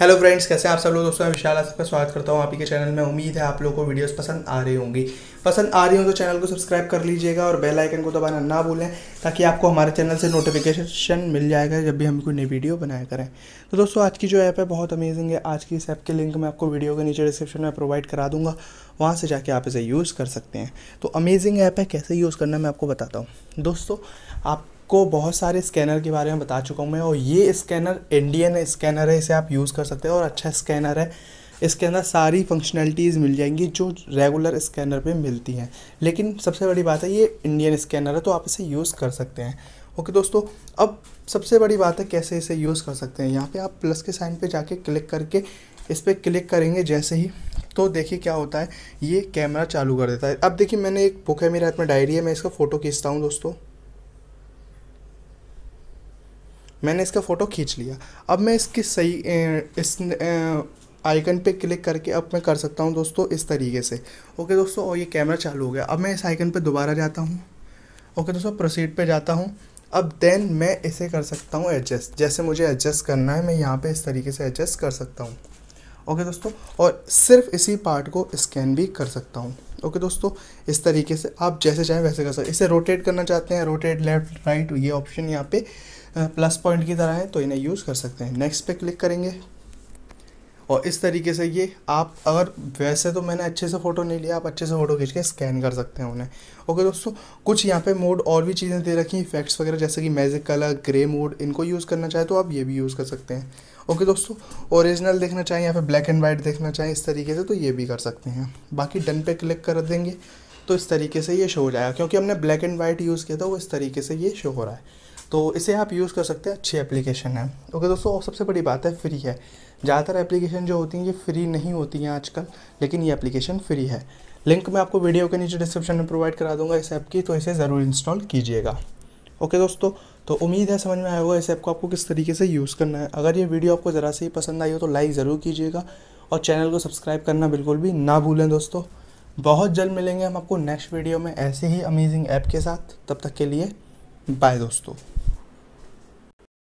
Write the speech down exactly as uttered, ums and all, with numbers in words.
Hello friends, कैसे हैं आप सब लोग। दोस्तों मैं विशाल आपका स्वागत करता हूं आप ही के चैनल में। उम्मीद है आप लोगों को वीडियोस पसंद आ रही होंगी। पसंद आ रही हो तो चैनल को सब्सक्राइब कर लीजिएगा और बेल आइकन को दबाना ना भूलें, ताकि आपको हमारे चैनल से नोटिफिकेशन मिल जाएगा जब भी हम कोई नई वीडियो बनाया करें। तो दोस्तों आज की जो ऐप है बहुत अमेजिंग है। आज की इस ऐप के लिंक मैं आपको वीडियो के नीचे डिस्क्रिप्शन में प्रोवाइड करा दूँगा, वहाँ से जाके आप इसे यूज़ कर सकते हैं। तो अमेजिंग ऐप है, कैसे यूज़ करना मैं आपको बताता हूँ। दोस्तों आप को बहुत सारे स्कैनर के बारे में बता चुका हूँ मैं, और ये स्कैनर इंडियन स्कैनर है, इसे आप यूज़ कर सकते हैं और अच्छा स्कैनर है। इसके अंदर सारी फंक्शनलिटीज़ मिल जाएंगी जो रेगुलर स्कैनर पे मिलती हैं, लेकिन सबसे बड़ी बात है ये इंडियन स्कैनर है, तो आप इसे यूज़ कर सकते हैं। ओके दोस्तों, अब सबसे बड़ी बात है कैसे इसे यूज़ कर सकते हैं। यहाँ पर आप प्लस के साइन पर जाके क्लिक करके इस पर क्लिक करेंगे जैसे ही, तो देखिए क्या होता है, ये कैमरा चालू कर देता है। अब देखिए मैंने एक बुक है, मेरे हाथ में डायरी है, मैं इसका फ़ोटो खींचता हूँ। दोस्तों मैंने इसका फ़ोटो खींच लिया। अब मैं इसकी सही ए, इस ए, आइकन पे क्लिक करके अब मैं कर सकता हूँ दोस्तों इस तरीके से। ओके दोस्तों, और ये कैमरा चालू हो गया। अब मैं इस आइकन पे दोबारा जाता हूँ। ओके दोस्तों, प्रोसीड पे जाता हूँ। अब देन मैं इसे कर सकता हूँ एडजस्ट, जैसे मुझे एडजस्ट करना है मैं यहाँ पे इस तरीके से एडजस्ट कर सकता हूँ। ओके दोस्तों, और सिर्फ इसी पार्ट को स्कैन भी कर सकता हूँ। ओके दोस्तों, इस तरीके से आप जैसे चाहें वैसे कर सकते हैं। इसे रोटेट करना चाहते हैं, रोटेट लेफ़्ट राइट, ये ऑप्शन यहाँ पे प्लस पॉइंट की तरह है, तो इन्हें यूज़ कर सकते हैं। नेक्स्ट पे क्लिक करेंगे और इस तरीके से ये आप, अगर वैसे तो मैंने अच्छे से फ़ोटो नहीं लिया, आप अच्छे से फ़ोटो खींच के स्कैन कर सकते हैं उन्हें। ओके दोस्तों, कुछ यहाँ पे मोड और भी चीज़ें दे रखी हैं, इफेक्ट्स वगैरह, जैसे कि मैजिक कलर, ग्रे मोड, इनको यूज़ करना चाहे तो आप ये भी यूज़ कर सकते हैं। ओके दोस्तों, ओरिजिनल देखना चाहें या फिर ब्लैक एंड वाइट देखना चाहें इस तरीके से, तो ये भी कर सकते हैं। बाकी डन पे क्लिक कर देंगे तो इस तरीके से ये शो हो जाएगा, क्योंकि हमने ब्लैक एंड वाइट यूज़ किया था वो इस तरीके से ये शो हो रहा है। तो इसे आप यूज़ कर सकते हैं, अच्छी एप्लीकेशन है। ओके दोस्तों, और सबसे बड़ी बात है फ्री है। ज़्यादातर एप्लीकेशन जो होती हैं ये फ्री नहीं होती हैं आजकल, लेकिन ये एप्लीकेशन फ्री है। लिंक मैं आपको वीडियो के नीचे डिस्क्रिप्शन में प्रोवाइड करा दूंगा इस ऐप की, तो इसे ज़रूर इंस्टॉल कीजिएगा। ओके दोस्तों, तो उम्मीद है समझ में आया होगा इस ऐप को आपको किस तरीके से यूज़ करना है। अगर ये वीडियो आपको ज़रा से ही पसंद आई हो तो लाइक ज़रूर कीजिएगा और चैनल को सब्सक्राइब करना बिल्कुल भी ना भूलें। दोस्तों बहुत जल्द मिलेंगे हम आपको नेक्स्ट वीडियो में ऐसे ही अमेजिंग ऐप के साथ। तब तक के लिए बाय दोस्तों।